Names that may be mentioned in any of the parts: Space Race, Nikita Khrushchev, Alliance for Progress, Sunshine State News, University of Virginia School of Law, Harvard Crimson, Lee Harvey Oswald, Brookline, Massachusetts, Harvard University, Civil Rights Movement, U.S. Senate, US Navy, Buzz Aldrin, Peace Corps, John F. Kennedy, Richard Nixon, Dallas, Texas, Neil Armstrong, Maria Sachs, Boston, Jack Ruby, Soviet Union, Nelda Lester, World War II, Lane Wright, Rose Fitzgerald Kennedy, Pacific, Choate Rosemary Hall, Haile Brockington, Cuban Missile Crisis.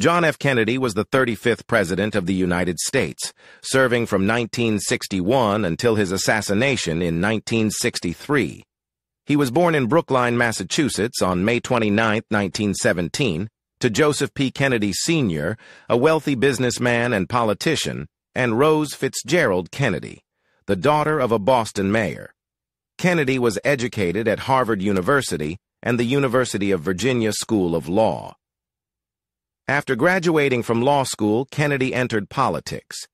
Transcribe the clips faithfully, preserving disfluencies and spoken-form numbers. John F. Kennedy was the thirty-fifth President of the United States, serving from nineteen sixty-one until his assassination in nineteen sixty-three. He was born in Brookline, Massachusetts on May twenty-ninth, nineteen seventeen, to Joseph P. Kennedy Senior, a wealthy businessman and politician, and Rose Fitzgerald Kennedy, the daughter of a Boston mayor. Kennedy was educated at Harvard University and the University of Virginia School of Law. After graduating from law school, Kennedy entered politics.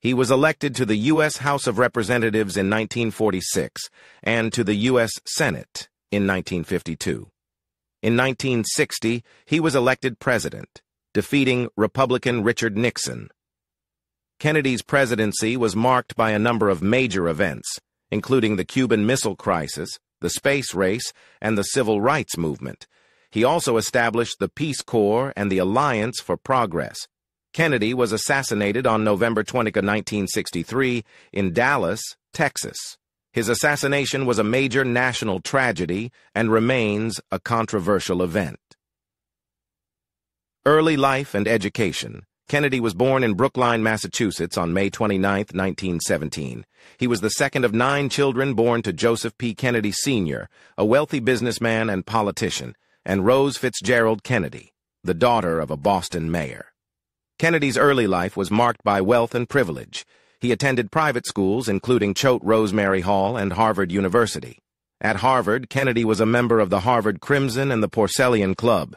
He was elected to the U S House of Representatives in nineteen forty-six and to the U S Senate in nineteen fifty-two. In nineteen sixty, he was elected president, defeating Republican Richard Nixon. Kennedy's presidency was marked by a number of major events, including the Cuban Missile Crisis, the Space Race, and the Civil Rights Movement. He also established the Peace Corps and the Alliance for Progress. Kennedy was assassinated on November twentieth, nineteen sixty-three, in Dallas, Texas. His assassination was a major national tragedy and remains a controversial event. Early life and education. Kennedy was born in Brookline, Massachusetts on May twenty-ninth, nineteen seventeen. He was the second of nine children born to Joseph P. Kennedy Senior, a wealthy businessman and politician, and Rose Fitzgerald Kennedy, the daughter of a Boston mayor. Kennedy's early life was marked by wealth and privilege. He attended private schools, including Choate Rosemary Hall and Harvard University. At Harvard, Kennedy was a member of the Harvard Crimson and the Porcellian Club.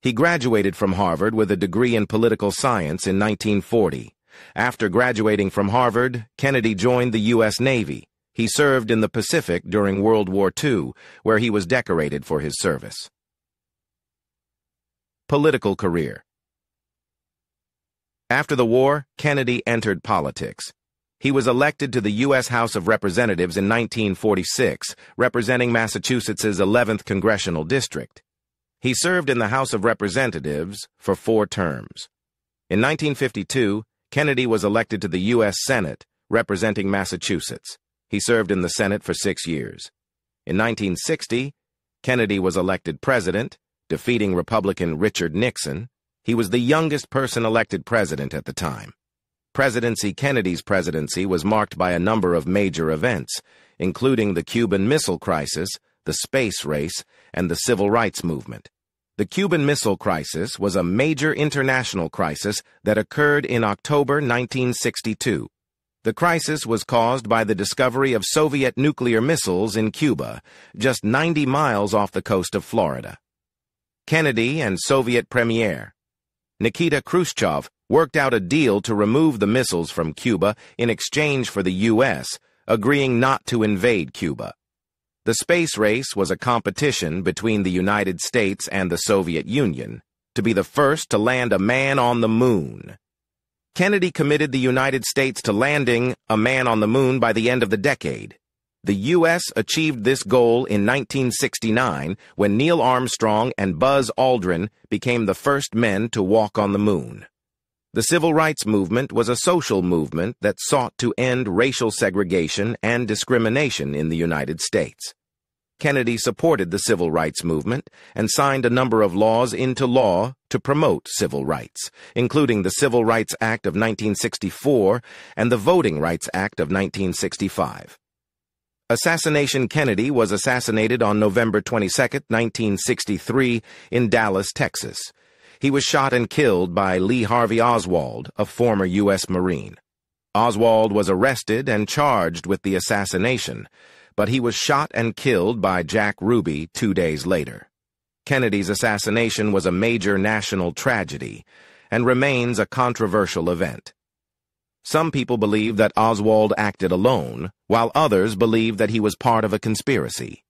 He graduated from Harvard with a degree in political science in nineteen forty. After graduating from Harvard, Kennedy joined the U S Navy. He served in the Pacific during World War Two, where he was decorated for his service. Political career. After the war, Kennedy entered politics. He was elected to the U S House of Representatives in nineteen forty-six, representing Massachusetts' eleventh congressional district. He served in the House of Representatives for four terms. In nineteen fifty-two, Kennedy was elected to the U S Senate, representing Massachusetts. He served in the Senate for six years. In nineteen sixty, Kennedy was elected president, defeating Republican Richard Nixon. He was the youngest person elected president at the time. Presidency Kennedy's presidency was marked by a number of major events, including the Cuban Missile Crisis, the Space Race, and the Civil Rights Movement. The Cuban Missile Crisis was a major international crisis that occurred in October nineteen sixty-two. The crisis was caused by the discovery of Soviet nuclear missiles in Cuba, just ninety miles off the coast of Florida. Kennedy and Soviet Premier Nikita Khrushchev worked out a deal to remove the missiles from Cuba in exchange for the U S, agreeing not to invade Cuba. The space race was a competition between the United States and the Soviet Union to be the first to land a man on the moon. Kennedy committed the United States to landing a man on the moon by the end of the decade. The U S achieved this goal in nineteen sixty-nine when Neil Armstrong and Buzz Aldrin became the first men to walk on the moon. The Civil Rights Movement was a social movement that sought to end racial segregation and discrimination in the United States. Kennedy supported the Civil Rights Movement and signed a number of laws into law to promote civil rights, including the Civil Rights Act of nineteen sixty-four and the Voting Rights Act of nineteen sixty-five. Assassination Kennedy was assassinated on November twenty-second, nineteen sixty-three, in Dallas, Texas. He was shot and killed by Lee Harvey Oswald, a former U S Marine. Oswald was arrested and charged with the assassination, but he was shot and killed by Jack Ruby two days later. Kennedy's assassination was a major national tragedy and remains a controversial event. Some people believe that Oswald acted alone, while others believe that he was part of a conspiracy.